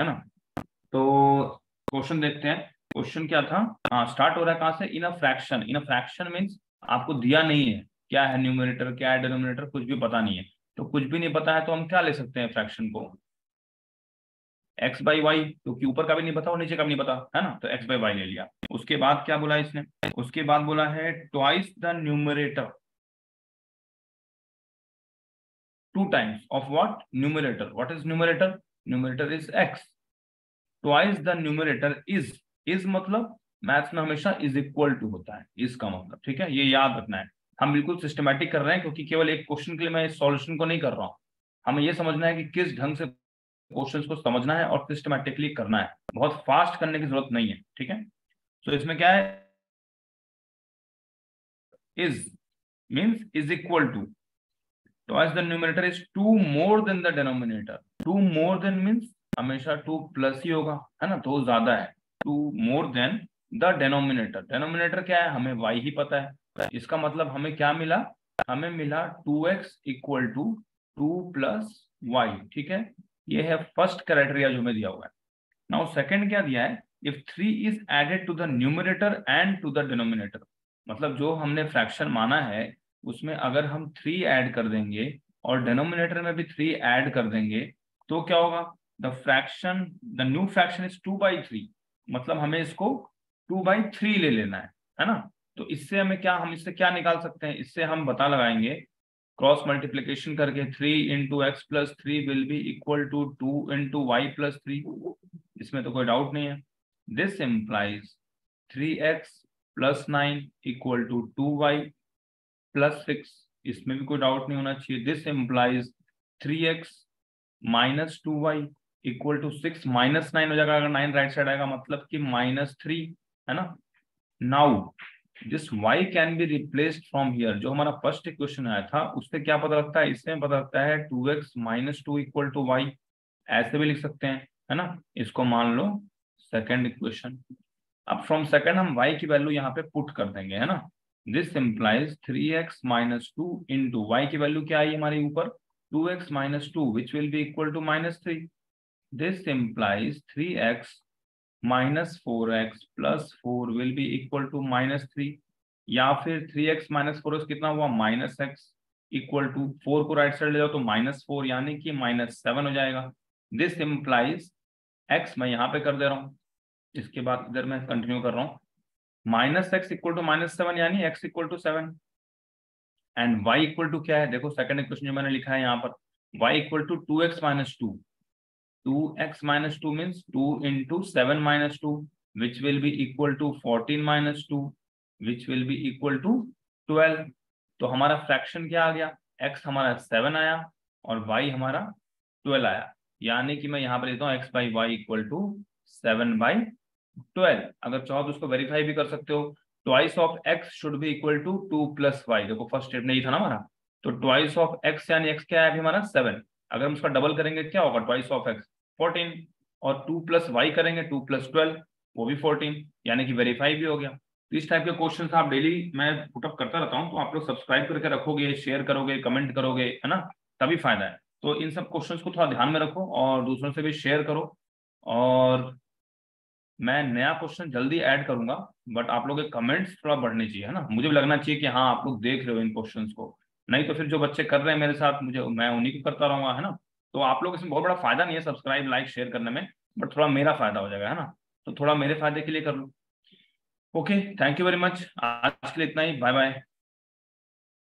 है ना। तो क्वेश्चन देखते हैं, क्वेश्चन क्या था, स्टार्ट हो रहा है कहां से, in a fraction. In a fraction means आपको दिया नहीं है क्या है न्यूमरेटर क्या है डिनोमिनेटर, कुछ भी पता नहीं है। तो कुछ भी नहीं पता है तो हम क्या ले सकते हैं फ्रैक्शन को, एक्स बाई वाई, क्योंकि ऊपर का भी नहीं पता और नीचे का भी नहीं पता है ना, तो एक्स बाई वाई ले लिया। उसके बाद क्या बोला इसने, उसके बाद बोला है twice the numerator, two times of what, numerator. What is numerator, numerator is x, twice the numerator is मतलब मैथ्स में हमेशा इज इक्वल टू होता है, इज का मतलब, ठीक है, ये याद रखना है। हम बिल्कुल सिस्टमैटिक कर रहे हैं क्योंकि केवल एक क्वेश्चन के लिए मैं इस सॉल्यूशन को नहीं कर रहा हूँ, हमें यह समझना है कि किस ढंग से क्वेश्चंस को समझना है और सिस्टमैटिकली करना है, बहुत फास्ट करने की जरूरत नहीं है, ठीक है। तो इसमें क्या है, is means is equal to, twice the numerator is two more than the denominator. Two more than means हमेशा टू प्लस ही होगा है ना, तो ज्यादा है, two more than the denominator. Denominator क्या है हमें वाई ही पता है, इसका मतलब हमें क्या मिला, हमें मिला 2x equal to 2 plus y, ठीक है, ये है फर्स्ट क्राइटेरिया जो हमें दिया हुआ है। नाउ सेकंड क्या दिया है, if 3 is added to the numerator and to the denominator, मतलब जो हमने फ्रैक्शन माना है उसमें अगर हम 3 ऐड कर देंगे और डिनोमिनेटर में भी 3 ऐड कर देंगे तो क्या होगा, the fraction, the new fraction is 2/3, मतलब हमें इसको 2/3 ले लेना है ना। तो इससे हमें क्या, हम इससे क्या निकाल सकते हैं, इससे हम पता लगाएंगे क्रॉस मल्टीप्लीकेशन करके, 3 into x plus 3 will be equal to 2 into y plus 3, इसमें तो कोई डाउट नहीं है। This implies 3x plus 9 equal to 2y plus 6, इसमें भी कोई डाउट नहीं होना चाहिए। This implies 3x minus 2y equal to 6, -9 हो जाएगा अगर 9 राइट साइड आएगा, मतलब कि -3 है ना। Now this y can be replaced from here, जो हमारा फर्स्ट इक्वेशन आया था उससे क्या पता लगता है, इससे पता लगता है 2x minus 2 equal to y, ऐसे भी लिख सकते हैं है ना। इसको मान लो सेकंड इक्वेशन। अब फ्रॉम सेकंड हम y की वैल्यू यहाँ पे पुट कर देंगे है ना। This implies 3x minus 2 into y की वैल्यू क्या आई हमारे ऊपर, 2x minus 2 which will be equal to -3। This implies 3x minus 4x plus 4 will be equal to -3, या फिर 3x minus 4x कितना हुआ -x equal to 4 को राइट साइड ले जाओ तो -4 यानी कि -7 हो जाएगा। दिस इम्प्लाइज x मैं यहाँ पे कर दे रहा हूँ, इसके बाद इधर मैं कंटिन्यू कर रहा हूँ, -x equal to -7 यानी x equal to 7 and y equal to क्या है, देखो सेकंड इक्वेशन जो मैंने लिखा है यहाँ पर y equal to 2x minus 2। 2x minus 2 means 2 into 7 minus 2, which will be equal to 14 minus 2, which will be equal to 12। तो हमारा फ्रैक्शन क्या आ गया, x हमारा 7 आया और y हमारा 12 आया, यानी कि मैं यहाँ पर लेता हूँ x by y equal to 7 by 12। अगर चाहो तो उसको वेरीफाई भी कर सकते हो, twice of x should be equal to 2 plus y, देखो फर्स्ट स्टेप में ही था ना हमारा, तो twice of x यानी x क्या है अभी हमारा 7, अगर हम उसका डबल करेंगे क्या होगा, twice of x 14, और 2 plus y करेंगे 2 plus 12 वो भी 14, यानी कि वेरीफाई भी हो गया। तो इस टाइप के क्वेश्चन आप डेली मैं पुटअप करता रहता हूं, तो आप लोग सब्सक्राइब करके रखोगे, शेयर करोगे, कमेंट करोगे है ना, तभी फायदा है। तो इन सब क्वेश्चंस को थोड़ा ध्यान में रखो और दूसरों से भी शेयर करो, और मैं नया क्वेश्चन जल्दी ऐड करूंगा, बट आप लोग के कमेंट्स थोड़ा बढ़ने चाहिए है ना, मुझे भी लगना चाहिए कि हाँ आप लोग देख रहे हो इन क्वेश्चन को, नहीं तो फिर जो बच्चे कर रहे हैं मेरे साथ मुझे, मैं उन्हीं को करता रहूंगा है ना। तो आप लोग इसमें बहुत बड़ा फायदा नहीं है सब्सक्राइब लाइक शेयर करने में, बट थोड़ा मेरा फायदा हो जाएगा है ना, तो थोड़ा मेरे फायदे के लिए कर लो। Okay, thank you very much, आज के लिए इतना ही, बाय बाय।